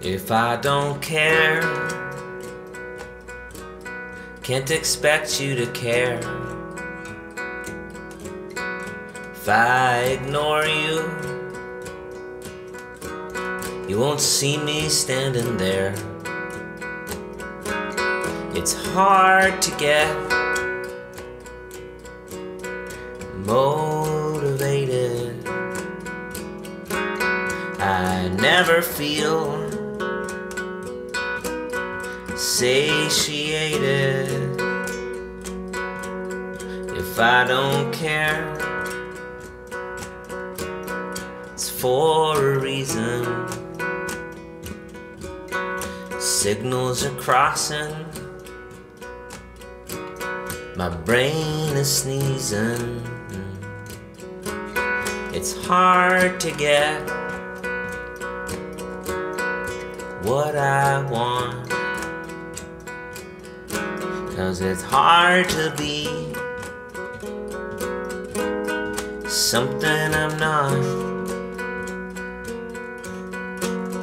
If I don't care, can't expect you to care. If I ignore you, you won't see me standing there. It's hard to get motivated. I never feel satiated. If I don't care, it's for a reason. Signals are crossing, my brain is sneezing. It's hard to get what I want, 'cause it's hard to be something I'm not,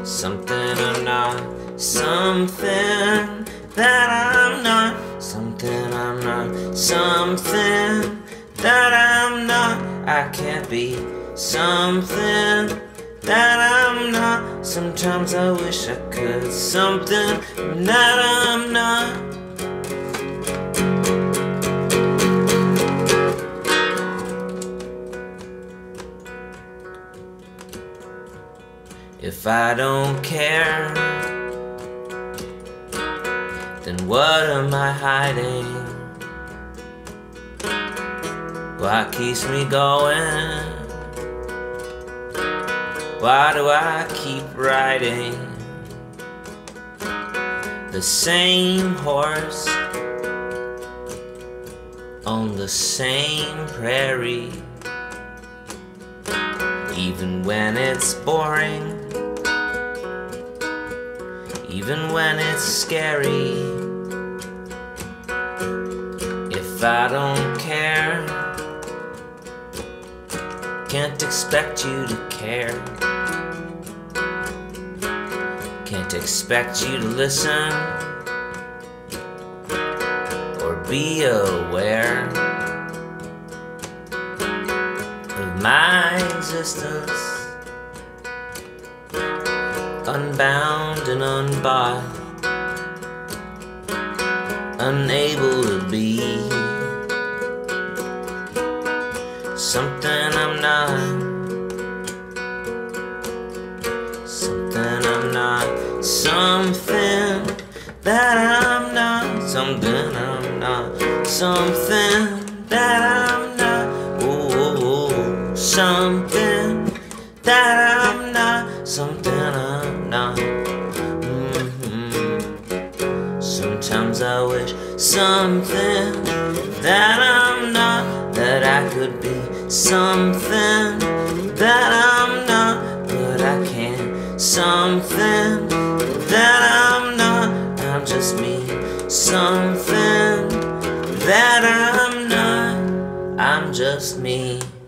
something I'm not, something that I'm not, something I'm not, something that I'm not. I can't be something that I'm not. Sometimes I wish I could, something that I'm not. If I don't care, then what am I hiding? What keeps me going? Why do I keep riding the same horse on the same prairie? Even when it's boring, even when it's scary. If I don't care, can't expect you to care. Can't expect you to listen or be aware of my existence. Unbound and unbought, unable to be something I'm not, something I'm not, something that I'm not, something I'm not, something that I'm not, oh, something that I'm not, something I'm not. Sometimes I wish something that I'm not, that I could be something that I'm not, but I can't. Something that I'm not, I'm just me. Something that I'm not, I'm just me.